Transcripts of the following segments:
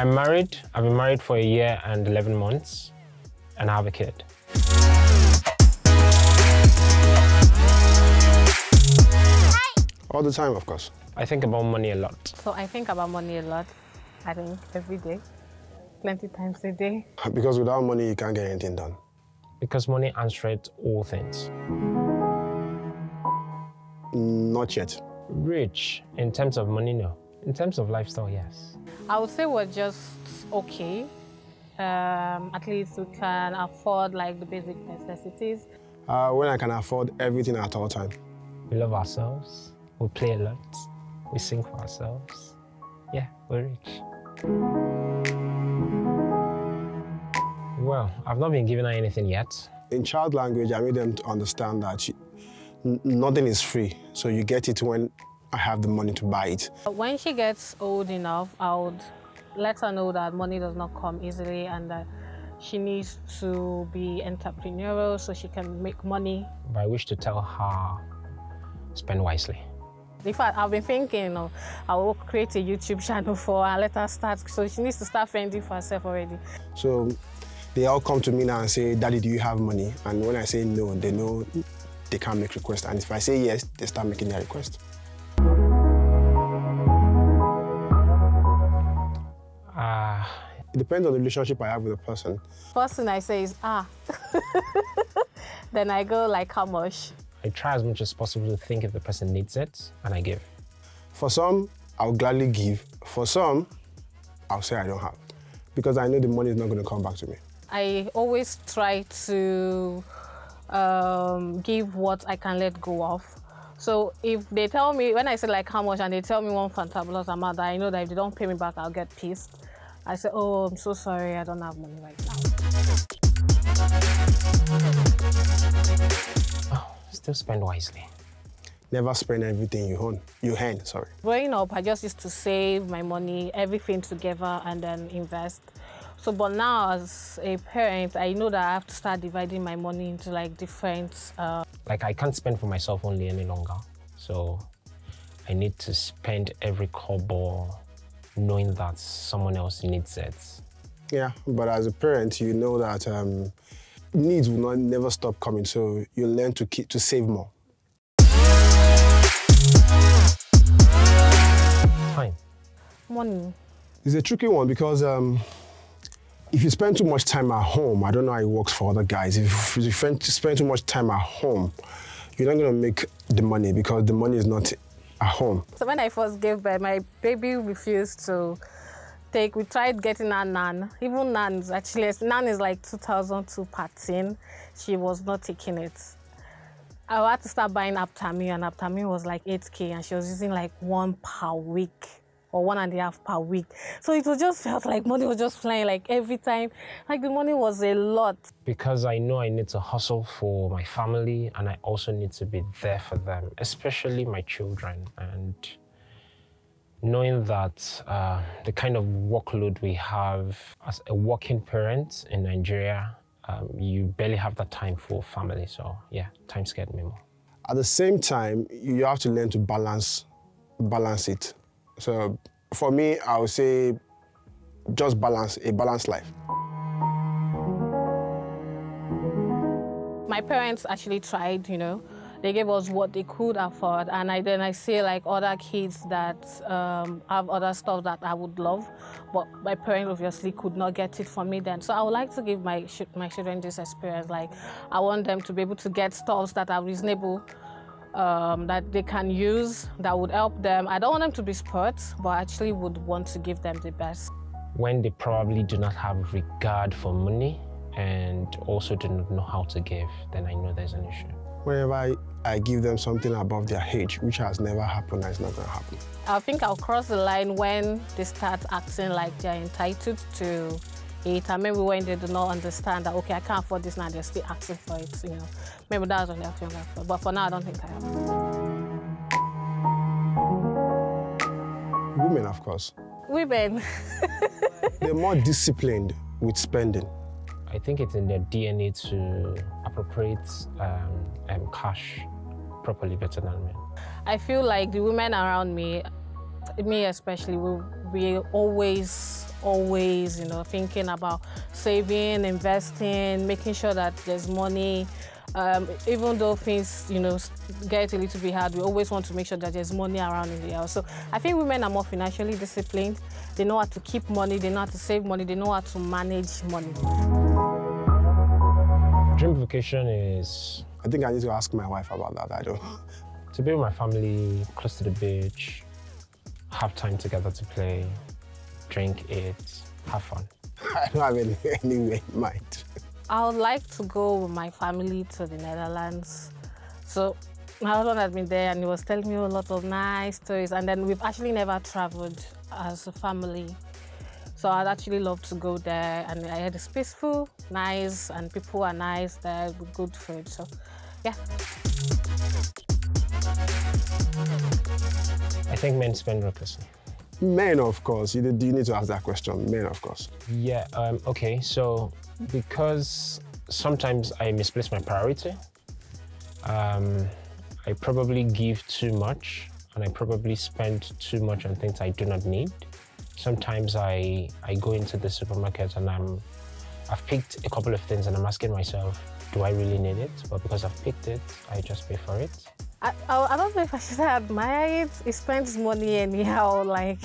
I'm married. I've been married for a year and 11 months and I have a kid. All the time, of course. I think about money a lot. So I think about money a lot. I think every day, plenty times a day. Because without money, you can't get anything done. Because money answers all things. Not yet. Rich in terms of money, no. In terms of lifestyle, yes. I would say we're just okay. At least we can afford like the basic necessities. When I can afford everything at all time. We love ourselves. We play a lot. We sing for ourselves. Yeah, we're rich. Well, I've not been giving her anything yet. In child language, I made them to understand that nothing is free, so you get it when I have the money to buy it. When she gets old enough, I would let her know that money does not come easily and that she needs to be entrepreneurial so she can make money. But I wish to tell her, spend wisely. In fact, I've been thinking, I will create a YouTube channel for her, let her start, so she needs to start fending for herself already. So they all come to me now and say, Daddy, do you have money? And when I say no, they know they can't make requests. And if I say yes, they start making their requests. It depends on the relationship I have with a person. First thing I say is, Then I go like, how much? I try as much as possible to think if the person needs it, and I give. For some, I'll gladly give. For some, I'll say I don't have, because I know the money is not going to come back to me. I always try to give what I can let go of. So if they tell me, when I say like how much and they tell me one fantabulous amount that I know that if they don't pay me back, I'll get pissed. I say, oh, I'm so sorry, I don't have money right now. Oh, still spend wisely. Never spend everything you own. You earn. Growing up, I just used to save my money, everything together, and then invest. So, but now as a parent, I know that I have to start dividing my money into like different. Like I can't spend for myself only any longer. So, I need to spend every kobo, knowing that someone else needs it. Yeah, but as a parent, you know that needs will never stop coming. So you learn to save more. Money. It's a tricky one because if you spend too much time at home, I don't know how it works for other guys. If you spend too much time at home, you're not going to make the money because the money is not at home. So when I first gave birth, my baby refused to take. We tried getting her nan. Even nan is actually, nan is like 2002 patin. She was not taking it. I had to start buying Aptamil, and Aptamil was like 8K, and she was using like 1 per week. Or 1.5 per week. So it was just felt like money was just flying, like every time, like the money was a lot. Because I know I need to hustle for my family and I also need to be there for them, especially my children. And knowing that the kind of workload we have as a working parent in Nigeria, you barely have that time for family. So yeah, time scared me more. At the same time, you have to learn to balance it. So for me, I would say just balance, a balanced life. My parents actually tried, They gave us what they could afford. And then I see like other kids that have other stuff that I would love, but my parents obviously could not get it for me then. So I would like to give my children this experience. Like I want them to be able to get stuff that are reasonable, that they can use, that would help them. I don't want them to be spoiled, but I actually would want to give them the best. When they probably do not have regard for money and also do not know how to give, then I know there's an issue. Whenever I give them something above their age, which has never happened, it's not going to happen. I think I'll cross the line when they start acting like they're entitled to it, and maybe when they do not understand that, okay, I can't afford this now, they're still asking for it, Maybe that was when they're younger, but for now, I don't think I have. Women, of course. Women. They're more disciplined with spending. I think it's in their DNA to appropriate cash properly better than men. I feel like the women around me, especially, we always always, you know, thinking about saving, investing, making sure that there's money. Even though things, you know, get a little bit hard, we always want to make sure that there's money around in the house. So I think women are more financially disciplined. They know how to keep money, they know how to save money, they know how to manage money. Dream vacation is... I think I need to ask my wife about that, I don't. To be with my family, close to the beach, have time together to play, drink, eat, have fun. I don't have anywhere in mind. I would like to go with my family to the Netherlands. So my husband has been there and he was telling me a lot of nice stories. And then we've actually never traveled as a family. So I'd actually love to go there. And I heard it's peaceful, nice, and people are nice there with good food. So, yeah. I think men spend recklessly. Men, of course. You need to ask that question. Men, of course. Yeah, okay. So because sometimes I misplace my priority, I probably give too much and I probably spend too much on things I do not need. Sometimes I go into the supermarket and I've picked a couple of things and I'm asking myself, do I really need it? But because I've picked it, I just pay for it. I don't know if I should admire it. He spends money anyhow, like...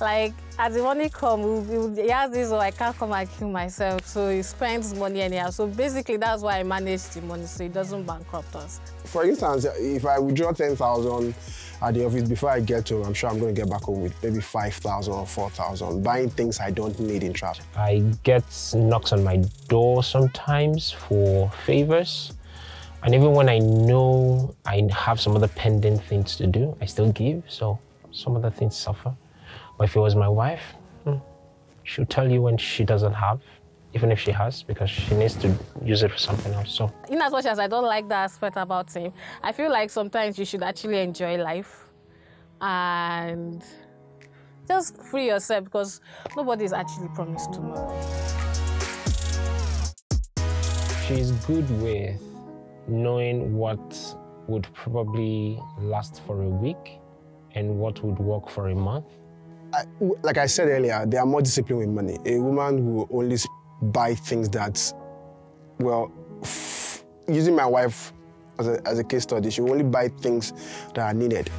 like, as the money comes, he has this, or I can't come and kill myself, so he spends money anyhow. So basically, that's why I manage the money, so it doesn't bankrupt us. For instance, if I withdraw 10,000 at the office, before I get home, I'm sure I'm going to get back home with maybe 5,000 or 4,000, buying things I don't need in travel. I get knocks on my door sometimes for favors. And even when I know I have some other pending things to do, I still give, so some other things suffer. But if it was my wife, she'll tell you when she doesn't have, even if she has, because she needs to use it for something else, so. In as much as I don't like that aspect about him, I feel like sometimes you should actually enjoy life and just free yourself, because nobody's actually promised tomorrow. She's good with knowing what would probably last for a week and what would work for a month. Like I said earlier, they are more disciplined with money. A woman who only buy things that, well, using my wife as a case study, she will only buy things that are needed.